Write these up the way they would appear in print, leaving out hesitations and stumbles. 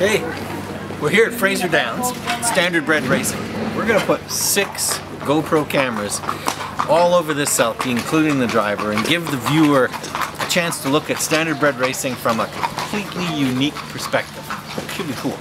Hey, we're here at Fraser Downs, Standardbred Racing. We're going to put 6 GoPro cameras all over this selfie, including the driver, and give the viewer a chance to look at Standardbred Racing from a completely unique perspective. Should be cool.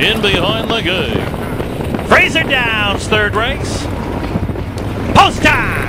In behind the gate. Fraser Downs, third race. Post time!